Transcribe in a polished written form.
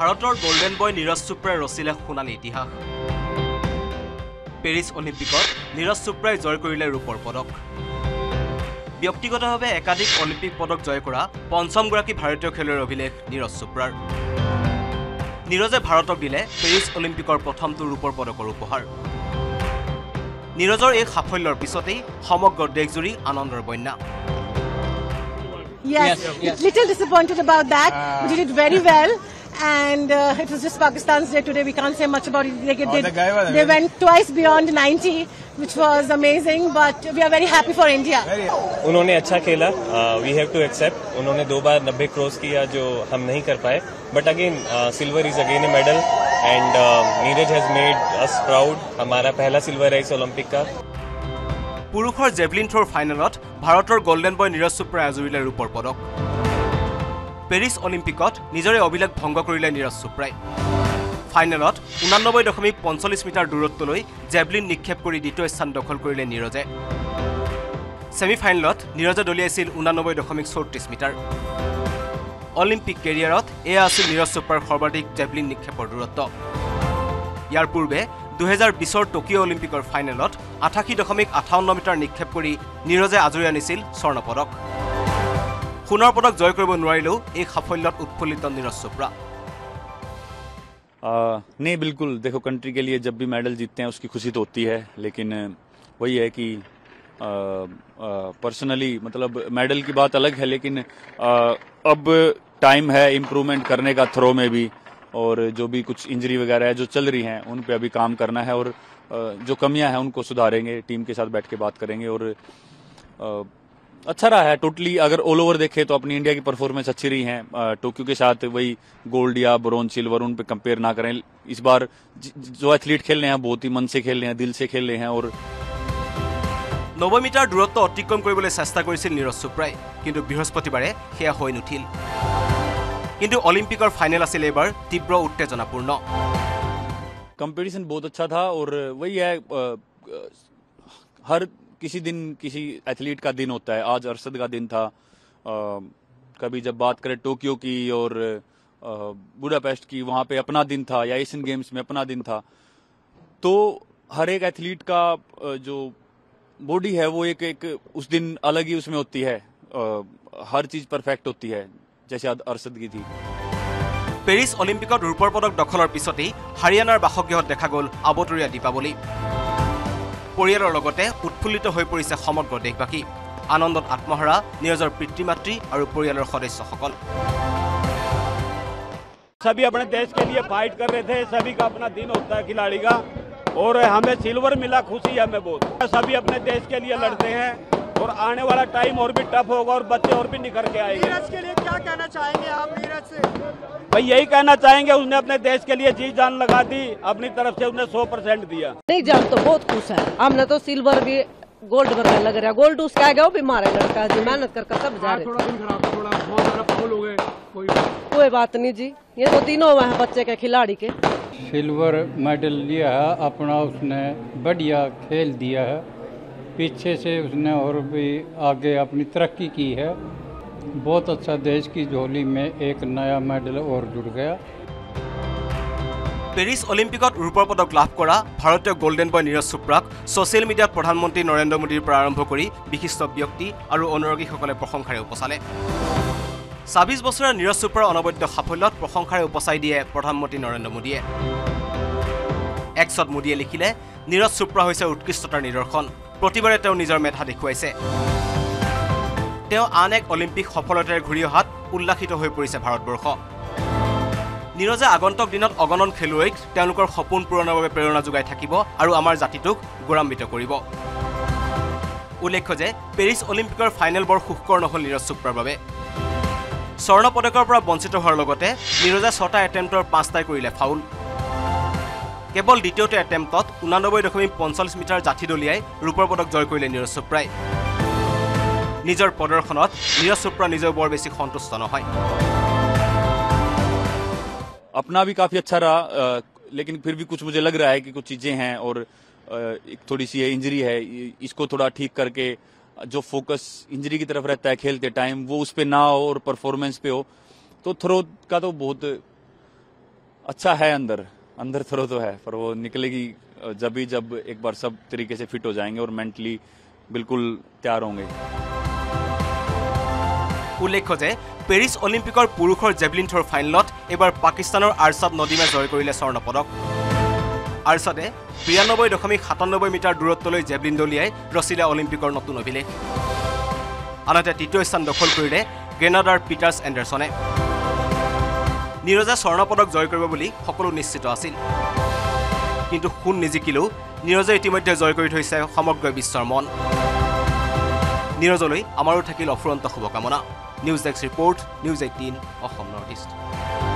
भारतर golden boy Neeraj चोप्राय रचिले सोनाली इतिहास। पेरिस ओलम्पिकत नीरज चोप्राय जय करिले रूपर पदक। व्यक्तिगतभावे एकाधिक ओलम्पिक पदक जय करा पंचमगराकी भारतीय खेलुवैर अभिलेख नीरज चोप्रार। नीरजे भारतक दिले पेरिस ओलम्पिकर प्रथमतो रूपर पदकर उपहार। नीरजर एक साफल्यर पिछतेई समग्र देशजुरी आनंदर बन्या। Yes, little disappointed about that. We did it very well, and it was just Pakistan's day today. We can't say much about it. They went twice beyond 90, which was amazing. But we are very happy for India. उन्होंने अच्छा खेला. We have to accept. उन्होंने दो बार 90 cross किया जो हम नहीं कर पाए. But again, silver is again a medal, and Neeraj has made us proud. हमारा पहला silver है इस ओलंपिक का. पुरुषर जेवलिन थ्रोर फाइनलत भारतर गोल्डेन बॉय नीरज चोप्राय आजुरिले रूपर पदक। पेरिस ओलम्पिकत निजरे अभिलेख भंग करिले नीरज चोप्राय। फाइनलत 89.45 मीटर दूरत्वलै जेवलिन निक्षेप करि द्वितीय स्थान दखल करिले नीरजे। सेमिफाइनलत नीरजे दलियाइছিল 89.34 मीटर। ओलम्पिक केरियारत एया আছিল नीरज चोप्रार सर्वाधिक जेवलिन निक्षेपर दूरत्व। यार पूर्वे 2020 टोकियो ओलम्पिकर फाइनलत 88.58 मीटर निक्षेप करी नीरजे आजुरी आनिছিল स्वर्ण पदक। सोनार पदक जय करिब নোৱাৰিলেও एक साफल्यत उत्फुल्लित नीरज चोप्रा। नहीं, बिल्कुल देखो, कंट्री के लिए जब भी मेडल जीतते हैं उसकी खुशी तो होती है, लेकिन वही है कि पर्सनली मतलब मेडल की बात अलग है, लेकिन अब टाइम है इम्प्रूवमेंट करने का थ्रो में भी, और जो भी कुछ इंजरी वगैरह है जो चल रही हैं उन पे अभी काम करना है, और जो कमियां हैं उनको सुधारेंगे, टीम के साथ बैठ के बात करेंगे। और अच्छा रहा है टोटली, अगर ऑल ओवर देखें तो अपनी इंडिया की परफॉर्मेंस अच्छी रही है। टोक्यो के साथ वही गोल्ड या ब्रोंज सिल्वर उन पे कंपेयर ना करें। इस बार जो एथलीट खेल रहे हैं बहुत ही मन से खेल रहे हैं, दिल से खेल रहे हैं। और 90 मीटर दूरत्व अतिक्रम কৰিবলৈ চেষ্টা কৰিছিল नीरज चोप्राय, কিন্তু বৃহস্পতিবাৰে সেয়া হৈ নুঠিল। किंतु ओलंपिकर फाइनल आसिल एबार तीव्र उत्तेजनापूर्ण। कंपटीशन बहुत अच्छा था, और वही है हर किसी दिन किसी एथलीट का दिन होता है। आज अरशद का दिन था। कभी जब बात करें टोक्यो की और बुडापेस्ट की, वहाँ पे अपना दिन था, या एशियन गेम्स में अपना दिन था। तो हर एक एथलीट का जो बॉडी है वो एक उस दिन अलग ही उसमें होती है। हर चीज़ परफेक्ट होती है जैसे अरशद की थी। पेरिस ओलम्पिक रूपर पदक दखलर पिछते हरियाणार बासगृहत देखा गल आबतरिया दीपावली। परियालर लगते उत्फुल्लित हो परिसे समग्र देशवासी। आनंदत आत्महारा नीरजर पितृ मातृ और परियालर सदस्यসকল। सभी अपने देश के लिए फाइट कर रहे थे। सभी का अपना दिन होता है खिलाड़ी का, और हमें सिल्वर मिला, खुशी है हमें बहुत। सभी अपने देश के लिए लड़ते हैं, और आने वाला टाइम और भी टफ होगा, और बच्चे और भी निखर के आएंगे। नीरज के लिए क्या कहना चाहेंगे आप? नीरज से भाई यही कहना चाहेंगे, उसने अपने देश के लिए जी जान लगा दी, अपनी तरफ से उसने 100% दिया। नहीं जान तो बहुत खुश है, हमने तो सिल्वर भी गोल्ड वर्ग लग रहा है। गोल्ड उसका आएगा, वो बीमार है लड़का जी, मेहनत करके सब जा रहे। कोई बात नहीं जी, ये तो तीनों हुए हैं बच्चे के खिलाड़ी के। सिल्वर मेडल लिया है अपना, उसने बढ़िया खेल दिया है, पीछे से उसने और भी आगे अपनी तरक्की की है। बहुत अच्छा, देश की झोली में एक नया मेडल और जुड़ गया। पेरिस ओलम्पिकत रूपर पदक लाभ करा भारतीय गोल्डेन बॉय नीरज चोप्राक सोशल मीडिया प्रधानमंत्री नरेंद्र मोदीर पर आरम्भ करी विशिष्ट व्यक्ति और अनुरागीসকলে प्रशंसारे उपचाले। 26 बछरीया नीरज चोप्रार अनवद्य साफल्यत प्रशंसारे उपचाई दिए प्रधानमंत्री नरेंद्र मोदी। एक्सत मोदी लिखिले नीरज चोप्रा হৈছে उत्कृष्टतार निदर्शन। प्रतिबारे তেওঁ নিজৰ মেধা দেখুৱাইছে। তেওঁ আন এক অলিম্পিক সফলতাৰে ঘূৰি অহাত উল্লাসিত হৈ পৰিছে ভাৰতবৰ্ষ। নীৰজে আগন্তুক দিনত অগণন খেলুৱৈক তেওঁলোকৰ সপোন পূৰণৰ বাবে প্ৰেৰণা যোগাই থাকিব আৰু আমাৰ জাতিটোক গৌৰৱান্বিত কৰিব। উল্লেখ্য যে পেৰিছ অলিম্পিকৰ ফাইনেল বৰ সুখকৰ নহ'ল নীৰজ চোপ্ৰাৰ বাবে। স্বৰ্ণ পদকৰ পৰা বঞ্চিত হোৱাৰ লগতে নীৰজে ৬টা এটেম্পটৰ ৫টাই কৰিলে ফাউল। केवल द्वितीयते एटेम्प्टत 89.45 मीटर जाठी दलियाई रूपर पदक जय करिले नीरज चोप्राय। निजर प्रदर्शनत नीरज चोप्रा निजे बर बेसी सन्तुष्ट नहय। अपना भी काफी अच्छा रहा, लेकिन फिर भी कुछ मुझे लग रहा है कि कुछ चीजें हैं, और थोड़ी सी इंजरी है, इसको थोड़ा ठीक करके जो फोकस इंजरी की तरफ रहता है खेलते टाइम वो उस पर ना हो और परफॉर्मेंस पे हो। तो थ्रो का तो बहुत अच्छा है, अंदर अंदर थोड़ा तो है, पर वो निकलेगी जब एक बार सब तरीके से फिट हो जाएंगे और मेंटली बिल्कुल तैयार होंगे। उल्लेख जे पेरिस ओलिम्पिकर पुरुषर जेवलिन थ्रोर फाइनल एबार पाकिस्तानर आरशाद नदीमे जय करिले स्वर्ण पदक। आरशादे 92.97 मीटर दूरत्वলৈ जेवलिन दलियाई रचिले ओलिम्पिकर नतुन अभिलेख। आनते तृतीय स्थान दखल करिले ग्रेनाडार पिटार्स एंडारसने। नीरजे स्वर्ण पदक जय करिब बुली सकलो निश्चित आसिल, किन्तु खुन निजिकिलेও नीरजे इतिमध्ये जय करि थৈছে समग्र বিশ্বৰ মন। नीरजলৈ আমাৰো থাকিল অফুৰন্ত শুভকামনা। News Desk report, News 18 of Northeast.